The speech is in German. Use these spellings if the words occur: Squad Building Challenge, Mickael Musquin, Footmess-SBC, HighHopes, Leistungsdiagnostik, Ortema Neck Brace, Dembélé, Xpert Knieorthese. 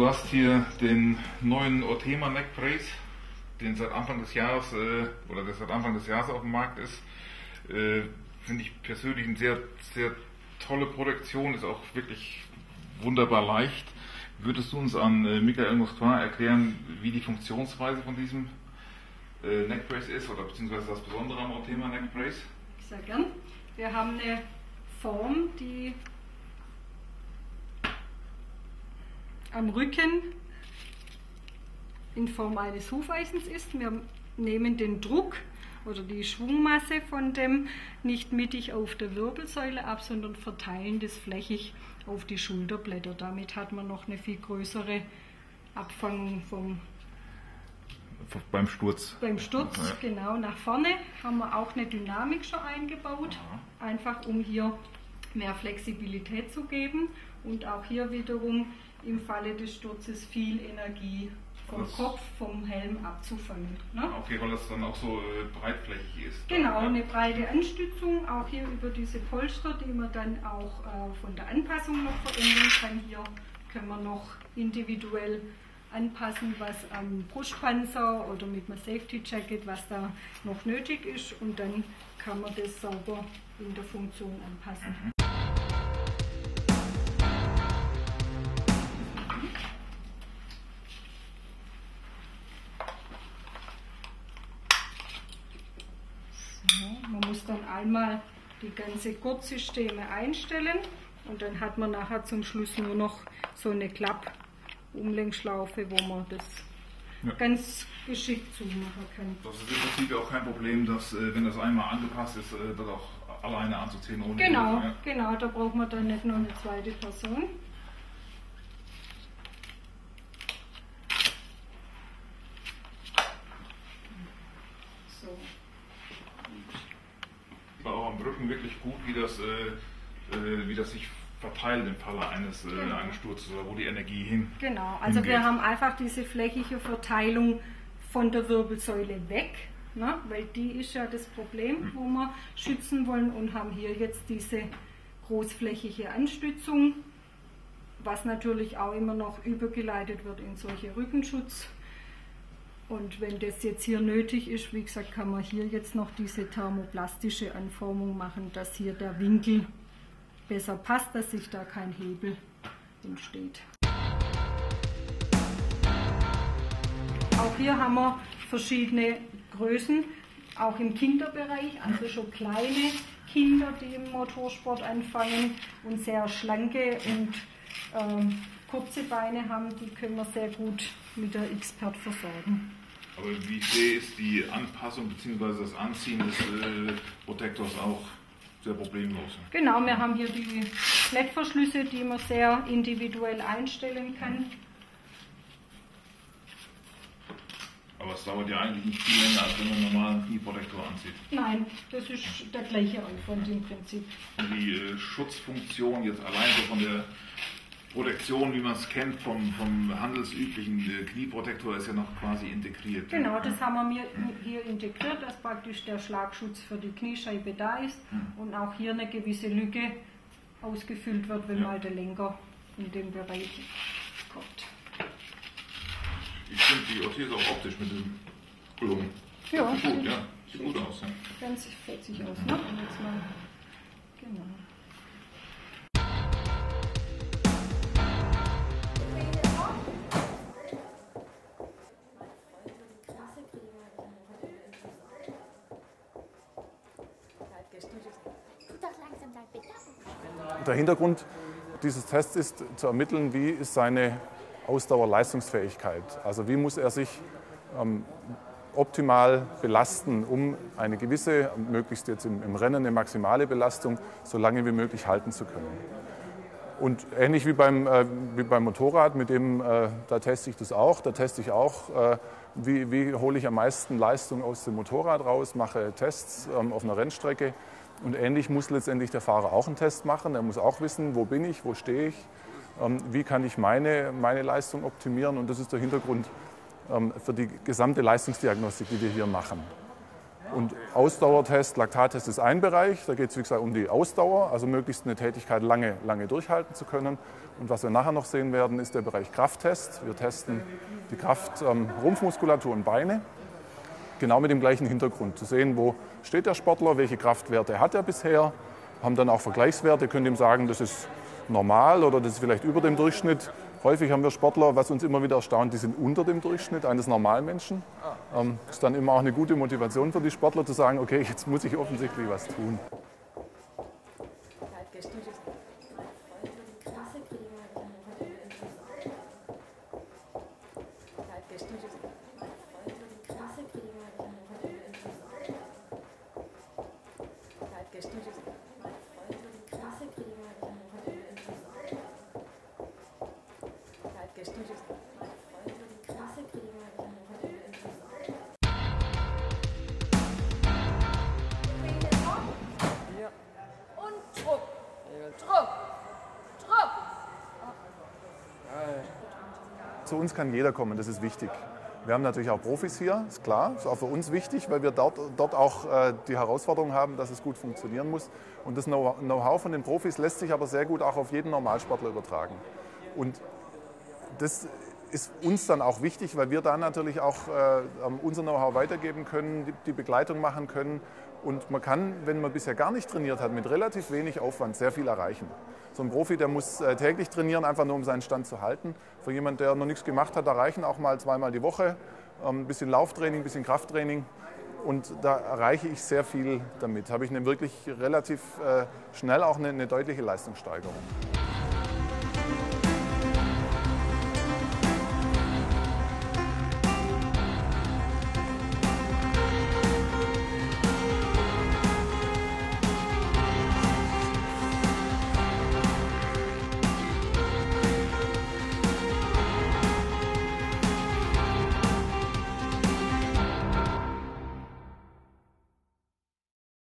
du hast hier den neuen Ortema Neck Brace, den seit Anfang des Jahres auf dem Markt ist. Finde ich persönlich eine sehr, sehr tolle Produktion, ist auch wirklich wunderbar leicht. Würdest du uns an Mickael Musquin erklären, wie die Funktionsweise von diesem Neck Brace ist oder beziehungsweise das Besondere am Ortema Neck Brace? Sehr gern. Wir haben eine Form, die am Rücken in Form eines Hufeisens ist. Wir nehmen den Druck oder die Schwungmasse von dem nicht mittig auf der Wirbelsäule ab, sondern verteilen das flächig auf die Schulterblätter. Damit hat man noch eine viel größere Abfangung beim Sturz. Beim Sturz, ja. Genau. Nach vorne haben wir auch eine Dynamik schon eingebaut, ja. Einfach um hier mehr Flexibilität zu geben und auch hier wiederum im Falle des Sturzes viel Energie vom Kopf, vom Helm abzufangen. Ne? Okay, weil das dann auch so breitflächig ist. Genau, eine breite Anstützung, auch hier über diese Polster, die man dann auch von der Anpassung noch verändern kann. Hier können wir noch individuell anpassen, was am Brustpanzer oder mit einem Safety Jacket, was da noch nötig ist, und dann kann man das sauber in der Funktion anpassen. Mhm. Man muss dann einmal die ganze Gurtsysteme einstellen und dann hat man nachher zum Schluss nur noch so eine Klapp-Umlenkschlaufe, wo man das ganz geschickt zumachen kann. Das ist im Prinzip auch kein Problem, dass wenn das einmal angepasst ist, das auch alleine anzuziehen. Ohne genau, da braucht man dann nicht noch eine zweite Person. So. War auch am Rücken wirklich gut, wie das sich verteilt im Falle eines Sturzes oder wo die Energie hin. Genau, also hingeht. Wir haben einfach diese flächige Verteilung von der Wirbelsäule weg, ne? Weil die ist ja das Problem, wo wir schützen wollen, und haben hier jetzt diese großflächige Anstützung, was natürlich auch immer noch übergeleitet wird in solche Rückenschutz. Und wenn das jetzt hier nötig ist, wie gesagt, kann man hier jetzt noch diese thermoplastische Anformung machen, dass hier der Winkel besser passt, dass sich da kein Hebel entsteht. Auch hier haben wir verschiedene Größen, auch im Kinderbereich, also schon kleine Kinder, die im Motorsport anfangen und sehr schlanke und kurze Beine haben, die können wir sehr gut mit der Xpert versorgen. Aber wie ich sehe, ist die Anpassung bzw. das Anziehen des Protektors auch sehr problemlos. Genau, wir haben hier die Klettverschlüsse, die man sehr individuell einstellen kann. Aber es dauert ja eigentlich nicht viel länger, als wenn man einen normalen Knieprotektor anzieht. Nein, das ist der gleiche Aufwand im Prinzip. Und die Schutzfunktion jetzt allein so von der Protektion, wie man es kennt, vom handelsüblichen Knieprotektor, ist ja noch quasi integriert. Genau, das haben wir hier integriert, dass praktisch der Schlagschutz für die Kniescheibe da ist und auch hier eine gewisse Lücke ausgefüllt wird, wenn mal der Lenker in den Bereich kommt. Ich finde die Orthese auch optisch mit dem Blum. Ja, gut, ja. Sieht gut aus. Ja. Ganz fetzig aus, ne? Und jetzt mal. Genau. Der Hintergrund dieses Tests ist zu ermitteln, wie ist seine Ausdauerleistungsfähigkeit. Also wie muss er sich optimal belasten, um eine gewisse, möglichst jetzt im Rennen eine maximale Belastung, so lange wie möglich halten zu können. Und ähnlich wie beim Motorrad, mit dem da teste ich auch, wie hole ich am meisten Leistung aus dem Motorrad raus, mache Tests auf einer Rennstrecke. Und ähnlich muss letztendlich der Fahrer auch einen Test machen. Er muss auch wissen, wo bin ich, wo stehe ich, wie kann ich meine Leistung optimieren. Und das ist der Hintergrund für die gesamte Leistungsdiagnostik, die wir hier machen. Und Ausdauertest, Laktattest ist ein Bereich, da geht es wie gesagt um die Ausdauer, also möglichst eine Tätigkeit lange durchhalten zu können. Und was wir nachher noch sehen werden, ist der Bereich Krafttest. Wir testen die Kraft, Rumpfmuskulatur und Beine, genau mit dem gleichen Hintergrund. Zu sehen, wo steht der Sportler, welche Kraftwerte hat er bisher, haben dann auch Vergleichswerte, können ihm sagen, das ist normal oder das ist vielleicht über dem Durchschnitt. Häufig haben wir Sportler, was uns immer wieder erstaunt, die sind unter dem Durchschnitt eines normalen Menschen. Ist dann immer auch eine gute Motivation für die Sportler zu sagen, okay, jetzt muss ich offensichtlich was tun. Zu uns kann jeder kommen, das ist wichtig. Wir haben natürlich auch Profis hier, ist klar, ist auch für uns wichtig, weil wir dort auch die Herausforderung haben, dass es gut funktionieren muss. Und das Know-how von den Profis lässt sich aber sehr gut auch auf jeden Normalsportler übertragen. Und das ist uns dann auch wichtig, weil wir da natürlich auch unser Know-how weitergeben können, die Begleitung machen können. Und man kann, wenn man bisher gar nicht trainiert hat, mit relativ wenig Aufwand sehr viel erreichen. So ein Profi, der muss täglich trainieren, einfach nur um seinen Stand zu halten. Für jemanden, der noch nichts gemacht hat, da reichen auch mal zweimal die Woche, ein bisschen Lauftraining, ein bisschen Krafttraining. Und da erreiche ich sehr viel damit. Da habe ich eine wirklich relativ schnell auch eine deutliche Leistungssteigerung.